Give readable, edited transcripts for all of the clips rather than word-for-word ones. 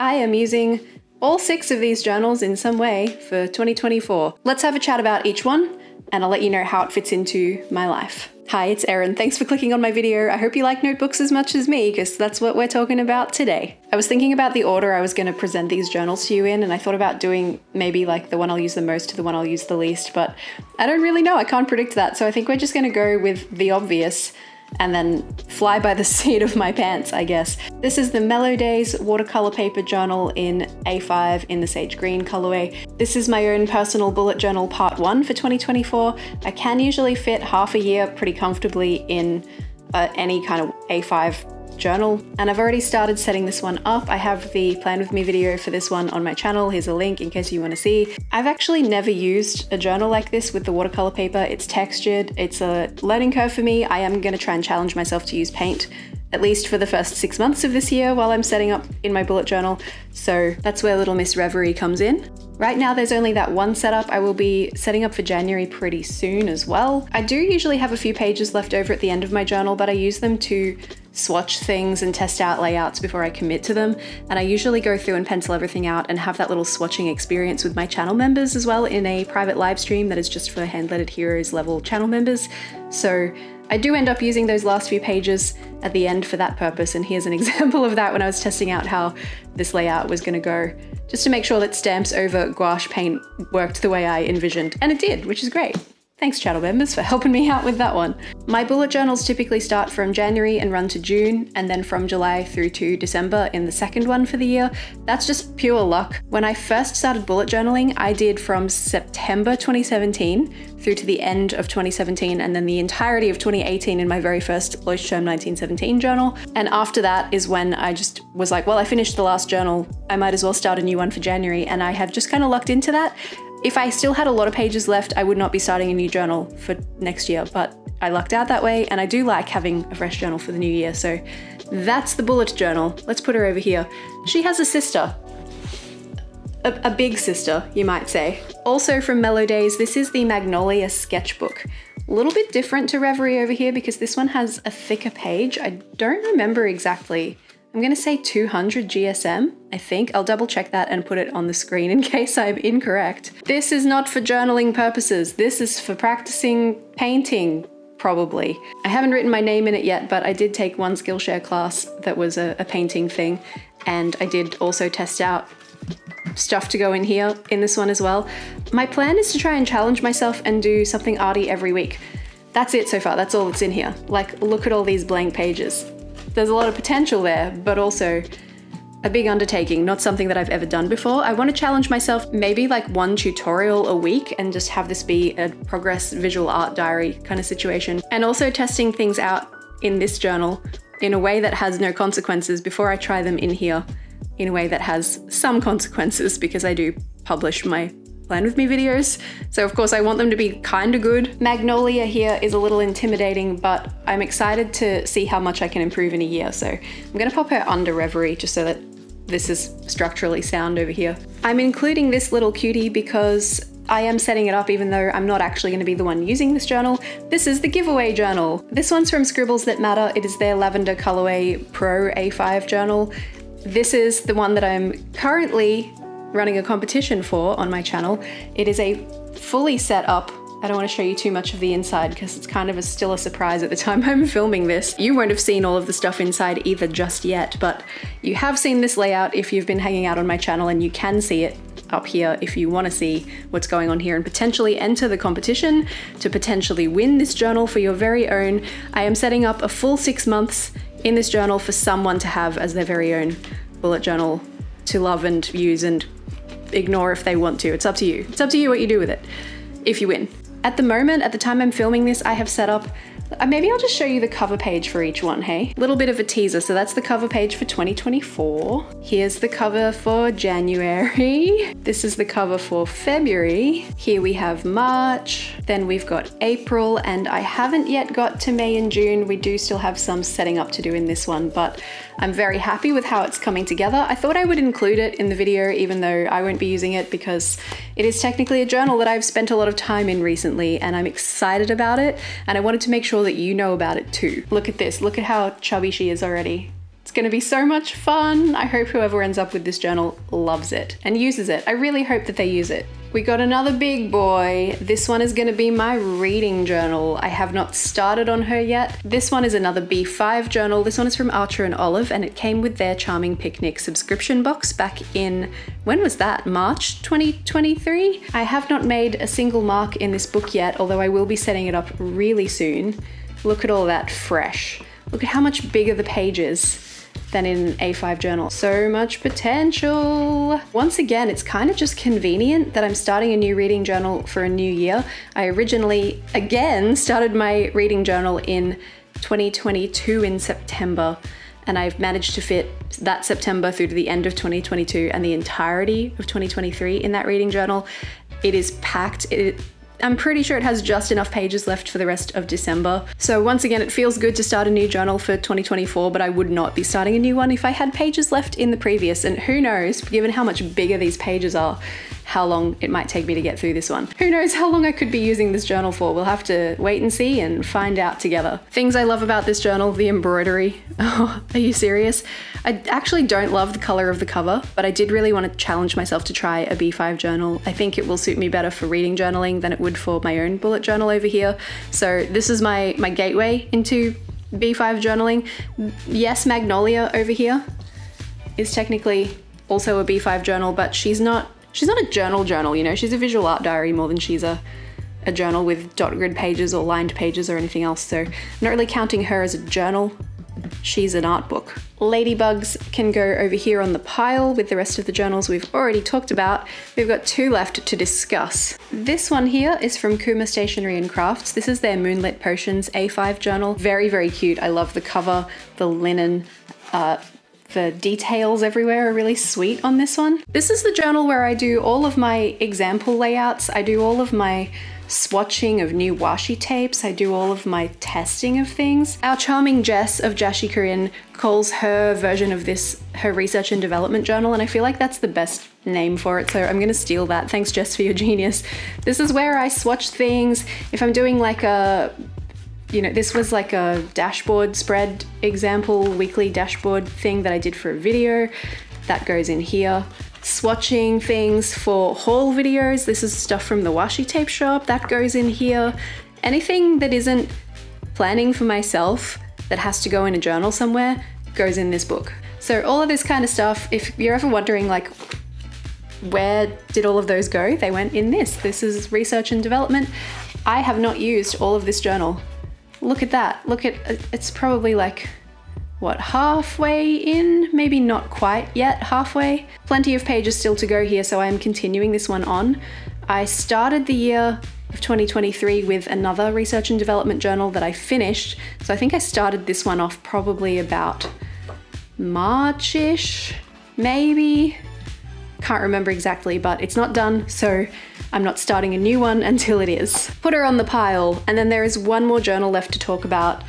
I am using all 6 of these journals in some way for 2024. Let's have a chat about each one and I'll let you know how it fits into my life. Hi, it's Erin. Thanks for clicking on my video. I hope you like notebooks as much as me because that's what we're talking about today. I was thinking about the order I was going to present these journals to you in, and I thought about doing maybe like the one I'll use the most to the one I'll use the least, but I don't really know. I can't predict that. So I think we're just going to go with the obvious and then fly by the seat of my pants, I guess. This is the Mellow Days watercolor paper journal in A5 in the sage green colorway. This is my own personal bullet journal part 1 for 2024. I can usually fit half a year pretty comfortably in any kind of A5 journal. And I've already started setting this one up. I have the Plan With Me video for this one on my channel. Here's a link in case you want to see. I've actually never used a journal like this with the watercolor paper. It's textured. It's a learning curve for me. I am going to try and challenge myself to use paint, at least for the first 6 months of this year while I'm setting up in my bullet journal. So that's where Little Miss Reverie comes in. Right now, there's only that one setup. I will be setting up for January pretty soon as well. I do usually have a few pages left over at the end of my journal, but I use them to swatch things and test out layouts before I commit to them. And I usually go through and pencil everything out and have that little swatching experience with my channel members as well in a private live stream that is just for Hand-Lettered Heroes level channel members. So I do end up using those last few pages at the end for that purpose, and here's an example of that when I was testing out how this layout was going to go, just to make sure that stamps over gouache paint worked the way I envisioned, and it did, which is great. Thanks channel members for helping me out with that one. My bullet journals typically start from January and run to June, and then from July through to December in the second one for the year. That's just pure luck. When I first started bullet journaling, I did from September 2017 through to the end of 2017 and then the entirety of 2018 in my very first Leuchtturm 1917 journal. And after that is when I just was like, well, I finished the last journal, I might as well start a new one for January, and I have just kind of lucked into that. If I still had a lot of pages left, I would not be starting a new journal for next year, but I lucked out that way, and I do like having a fresh journal for the new year. So that's the bullet journal. Let's put her over here. She has a sister, a big sister, you might say. Also from Mellow Days, this is the Magnolia sketchbook. A little bit different to Reverie over here because this one has a thicker page. I don't remember exactly. I'm going to say 200 GSM, I think. I'll double check that and put it on the screen in case I'm incorrect. This is not for journaling purposes. This is for practicing painting, probably. I haven't written my name in it yet, but I did take one Skillshare class that was a painting thing. And I did also test out stuff to go in here in this one as well. My plan is to try and challenge myself and do something arty every week. That's it so far. That's all that's in here. Like, look at all these blank pages. There's a lot of potential there, but also a big undertaking, not something that I've ever done before. I want to challenge myself, maybe like one tutorial a week, and just have this be a progress visual art diary kind of situation. And also testing things out in this journal in a way that has no consequences before I try them in here in a way that has some consequences, because I do publish my Plan With Me videos. So of course I want them to be kind of good. Magnolia here is a little intimidating, but I'm excited to see how much I can improve in a year. So I'm going to pop her under Reverie just so that this is structurally sound over here. I'm including this little cutie because I am setting it up even though I'm not actually going to be the one using this journal. This is the giveaway journal. This one's from Scribbles That Matter. It is their Lavender Colorway Pro A5 journal. This is the one that I'm currently running a competition for on my channel. It is a fully set up, I don't want to show you too much of the inside because it's kind of still a surprise at the time I'm filming this. You won't have seen all of the stuff inside either just yet, but you have seen this layout if you've been hanging out on my channel, and you can see it up here if you want to see what's going on here and potentially enter the competition to potentially win this journal for your very own. I am setting up a full 6 months in this journal for someone to have as their very own bullet journal to love and use and ignore if they want to. It's up to you. It's up to you what you do with it if you win. At the moment, at the time I'm filming this, I have set up, maybe I'll just show you the cover page for each one, hey? Little bit of a teaser. So that's the cover page for 2024. Here's the cover for January. This is the cover for February. Here we have March. Then we've got April, and I haven't yet got to May and June. We do still have some setting up to do in this one, but I'm very happy with how it's coming together. I thought I would include it in the video, even though I won't be using it, because it is technically a journal that I've spent a lot of time in recently. And I'm excited about it, and I wanted to make sure that you know about it too. Look at this, look at how chubby she is already. It's gonna be so much fun. I hope whoever ends up with this journal loves it and uses it. I really hope that they use it. We got another big boy. This one is gonna be my reading journal. I have not started on her yet. This one is another B5 journal. This one is from Archer and Olive, and it came with their Charming Picnic subscription box back in, when was that? March 2023? I have not made a single mark in this book yet, although I will be setting it up really soon. Look at all that fresh. Look at how much bigger the page is than in an A5 journal. So much potential. Once again, it's kind of just convenient that I'm starting a new reading journal for a new year. I originally, again, started my reading journal in 2022 in September, and I've managed to fit that September through to the end of 2022 and the entirety of 2023 in that reading journal. It is packed. I'm pretty sure it has just enough pages left for the rest of December. So once again, it feels good to start a new journal for 2024, but I would not be starting a new one if I had pages left in the previous. And who knows, given how much bigger these pages are, how long it might take me to get through this one. Who knows how long I could be using this journal for? We'll have to wait and see and find out together. Things I love about this journal, the embroidery. Oh, are you serious? I actually don't love the color of the cover, but I did really want to challenge myself to try a B5 journal. I think it will suit me better for reading journaling than it would for my own bullet journal over here. So this is my gateway into B5 journaling. Yes, Magnolia over here is technically also a B5 journal, but she's not a journal, you know, she's a visual art diary more than she's a journal with dot grid pages or lined pages or anything else. So I'm not really counting her as a journal. She's an art book. Ladybugs can go over here on the pile with the rest of the journals we've already talked about. We've got two left to discuss. This one here is from Kuma Stationery and Crafts. This is their Moonlit Potions A5 journal. Very, very cute. I love the cover, the linen, the details everywhere are really sweet on this one. This is the journal where I do all of my example layouts. I do all of my swatching of new washi tapes. I do all of my testing of things. Our charming Jess of Jashii Corrin calls her version of this her research and development journal, and I feel like that's the best name for it, so I'm gonna steal that. Thanks, Jess, for your genius. This is where I swatch things. If I'm doing like a, you know, this was like a dashboard spread example, weekly dashboard thing that I did for a video. That goes in here. Swatching things for haul videos. This is stuff from the washi tape shop. That goes in here. Anything that isn't planning for myself that has to go in a journal somewhere goes in this book. So all of this kind of stuff, if you're ever wondering like, where did all of those go? They went in this. This is research and development. I have not used all of this journal. Look at that. Look at, it's probably like, what, halfway in? Maybe not quite yet, halfway. Plenty of pages still to go here, so I am continuing this one on. I started the year of 2023 with another research and development journal that I finished. So I think I started this one off probably about March-ish, maybe. Can't remember exactly, but it's not done, so I'm not starting a new one until it is. Put her on the pile, and then there is one more journal left to talk about.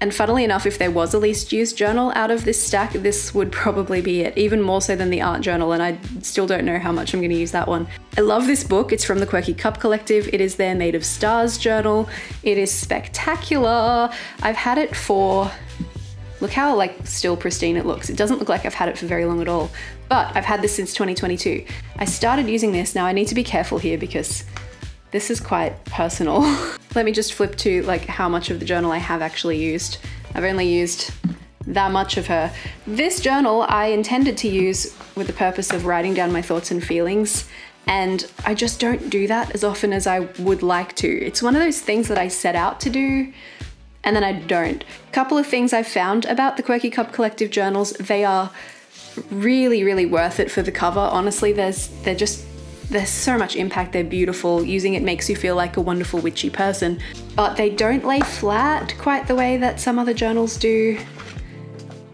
And funnily enough, if there was a least used journal out of this stack, this would probably be it, even more so than the art journal, and I still don't know how much I'm gonna use that one. I love this book. It's from the Quirky Cup Collective. It is their Made of Stars journal. It is spectacular. I've had it for, look how like still pristine it looks. It doesn't look like I've had it for very long at all, but I've had this since 2022. I started using this. Now I need to be careful here because this is quite personal. Let me just flip to like how much of the journal I have actually used. I've only used that much of her. This journal I intended to use with the purpose of writing down my thoughts and feelings, and I just don't do that as often as I would like to. It's one of those things that I set out to do and then I don't. A couple of things I've found about the Quirky Cup Collective journals, they are really, really worth it for the cover. Honestly, there's so much impact, they're beautiful. Using it makes you feel like a wonderful witchy person, but they don't lay flat quite the way that some other journals do.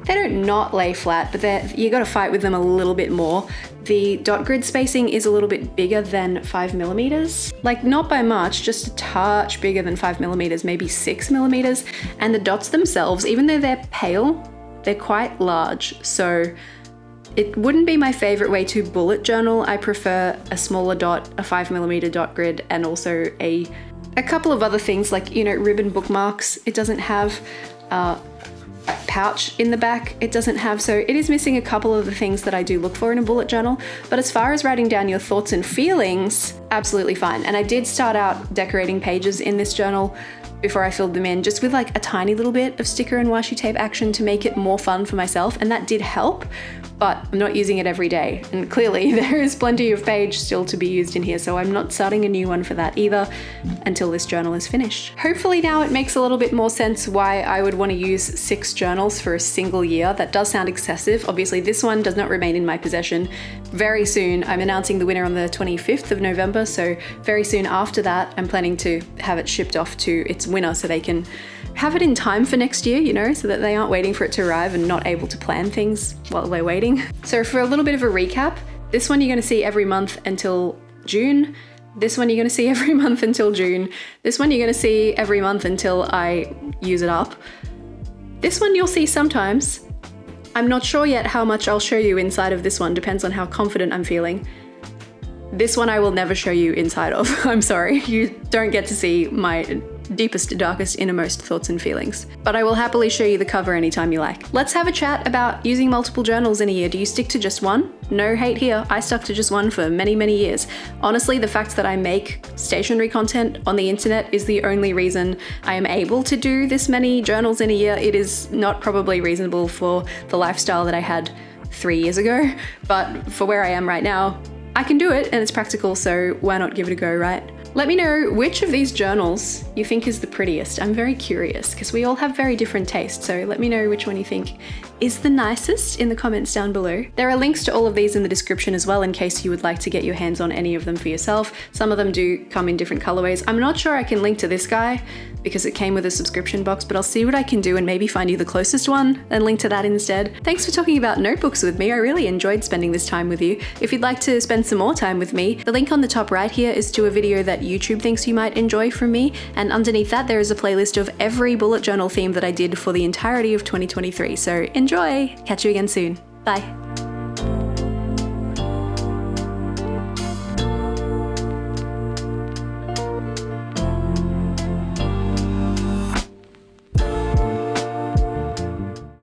They don't not lay flat, but you gotta fight with them a little bit more. The dot grid spacing is a little bit bigger than 5mm. Like not by much, just a touch bigger than 5mm, maybe 6mm. And the dots themselves, even though they're pale, they're quite large. So it wouldn't be my favorite way to bullet journal. I prefer a smaller dot, a 5mm dot grid, and also a couple of other things like, you know, ribbon bookmarks. It doesn't have pouch in the back it doesn't have, so it is missing a couple of the things that I do look for in a bullet journal. But as far as writing down your thoughts and feelings, absolutely fine. And I did start out decorating pages in this journal before I filled them in, just with like a tiny little bit of sticker and washi tape action to make it more fun for myself, and that did help, but I'm not using it every day. And clearly there is plenty of page still to be used in here, so I'm not starting a new one for that either until this journal is finished. Hopefully now it makes a little bit more sense why I would want to use 6 journals for a single year. That does sound excessive. Obviously this one does not remain in my possession very soon. I'm announcing the winner on the 25th of November, so very soon after that I'm planning to have it shipped off to its winner so they can have it in time for next year, you know, so that they aren't waiting for it to arrive and not able to plan things while they're waiting. So for a little bit of a recap, this one you're going to see every month until June. This one you're going to see every month until June. This one you're going to see every month until I use it up. This one you'll see sometimes. I'm not sure yet how much I'll show you inside of this one, depends on how confident I'm feeling. This one I will never show you inside of. I'm sorry, you don't get to see my deepest, darkest, innermost thoughts and feelings. But I will happily show you the cover anytime you like. Let's have a chat about using multiple journals in a year. Do you stick to just one? No hate here. I stuck to just one for many, many years. Honestly, the fact that I make stationery content on the internet is the only reason I am able to do this many journals in a year. It is not probably reasonable for the lifestyle that I had 3 years ago, but for where I am right now, I can do it and it's practical, so why not give it a go, right? Let me know which of these journals you think is the prettiest. I'm very curious because we all have very different tastes. So let me know which one you think is the nicest in the comments down below. There are links to all of these in the description as well in case you would like to get your hands on any of them for yourself. Some of them do come in different colorways. I'm not sure I can link to this guy because it came with a subscription box, but I'll see what I can do and maybe find you the closest one and link to that instead. Thanks for talking about notebooks with me. I really enjoyed spending this time with you. If you'd like to spend some more time with me, the link on the top right here is to a video that YouTube thinks you might enjoy from me, and underneath that there is a playlist of every bullet journal theme that I did for the entirety of 2023. So enjoy! Catch you again soon. Bye.